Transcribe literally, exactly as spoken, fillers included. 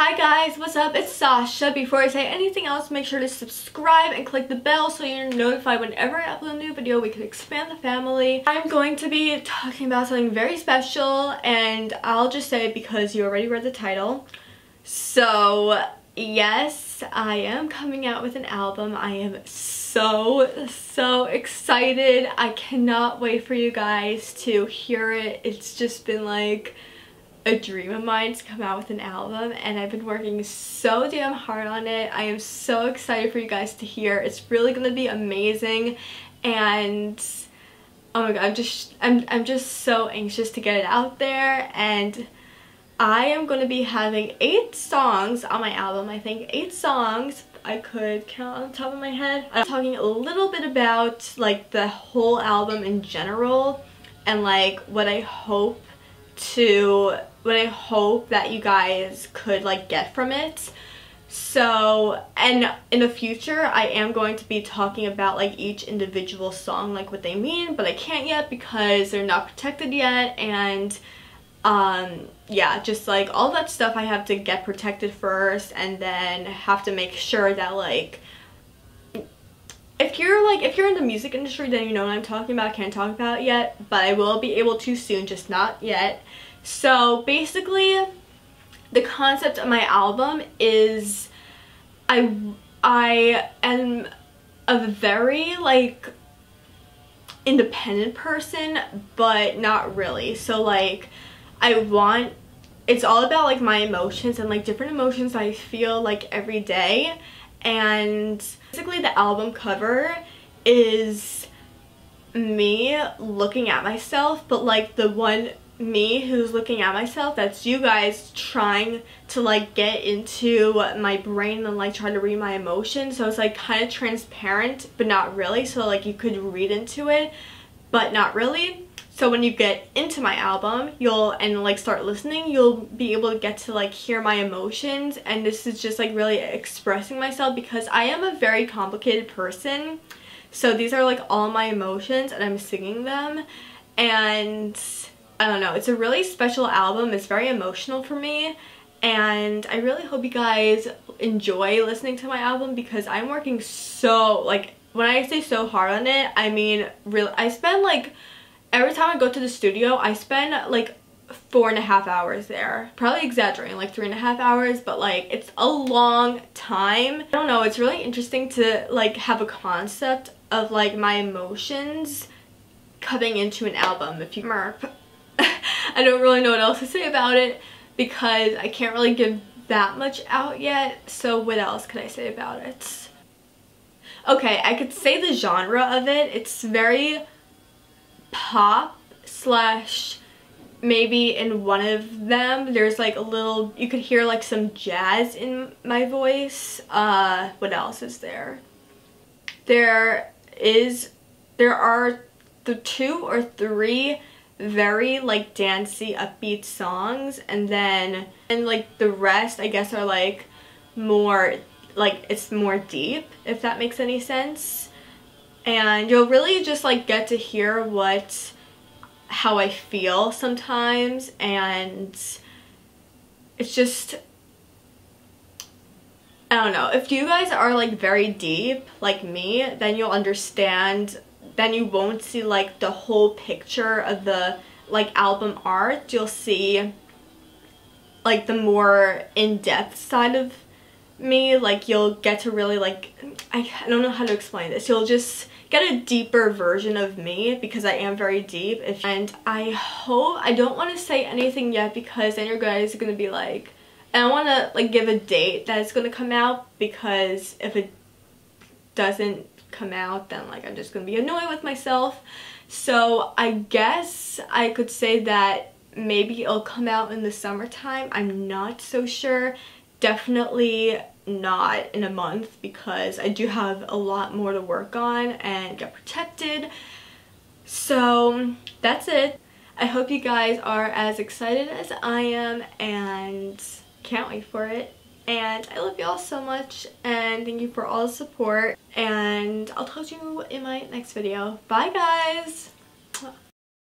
Hi guys, what's up? It's Sasha. Before I say anything else, make sure to subscribe and click the bell so you're notified whenever I upload a new video. We can expand the family. I'm going to be talking about something very special, and I'll just say it because you already read the title. So yes, I am coming out with an album. I am so, so excited. I cannot wait for you guys to hear it. It's just been like a dream of mine to come out with an album, and I've been working so damn hard on it. I am so excited for you guys to hear. It's really gonna be amazing, and oh my god, I'm just I'm, I'm just so anxious to get it out there. And I am gonna be having eight songs on my album. I think eight songs. I could count on the top of my head. I'm talking a little bit about like the whole album in general, and like what I hope to what I hope that you guys could like get from it. So, and in the future I am going to be talking about like each individual song, like what they mean, but I can't yet because they're not protected yet. And um yeah, just like all that stuff I have to get protected first, and then have to make sure that like If you're like, if you're in the music industry, then you know what I'm talking about. I can't talk about it yet, but I will be able to soon, just not yet. So basically, the concept of my album is I, I am a very like independent person, but not really. So like I want, it's all about like my emotions and like different emotions I feel like every day. And basically the album cover is me looking at myself, but like the one me who's looking at myself, that's you guys trying to like get into my brain and like try to read my emotions. So it's like kind of transparent but not really, so like you could read into it but not really. So when you get into my album, you'll and like start listening, you'll be able to get to like hear my emotions. And this is just like really expressing myself because I am a very complicated person. So these are like all my emotions and I'm singing them. And I don't know, it's a really special album. It's very emotional for me. And I really hope you guys enjoy listening to my album because I'm working so, like when I say so hard on it, I mean really, I spend like, every time I go to the studio, I spend like four and a half hours there. Probably exaggerating, like three and a half hours, but like it's a long time. I don't know, it's really interesting to like have a concept of like my emotions coming into an album. If you merp, I don't really know what else to say about it because I can't really give that much out yet. So what else could I say about it? Okay, I could say the genre of it. It's very pop slash, maybe in one of them there's like a little, you could hear like some jazz in my voice. Uh what else is there? There is there are the two or three very like dancey upbeat songs, and then and like the rest I guess are like more like it's more deep, if that makes any sense. And you'll really just like get to hear what, how I feel sometimes, and it's just, I don't know. If you guys are like very deep like me, then you'll understand, then you won't see like the whole picture of the like album art. You'll see like the more in-depth side of me, like you'll get to really like, I, I don't know how to explain this, you'll just get a deeper version of me because I am very deep. If, and I hope, I don't want to say anything yet because then your guys are going to be like, and I want to like give a date that it's going to come out, because if it doesn't come out then like I'm just going to be annoyed with myself. So I guess I could say that maybe it'll come out in the summertime. I'm not so sure. Definitely not in a month because I do have a lot more to work on and get protected. So that's it. I hope you guys are as excited as I am, and can't wait for it. And I love you all so much, and thank you for all the support, and I'll talk to you in my next video. Bye guys!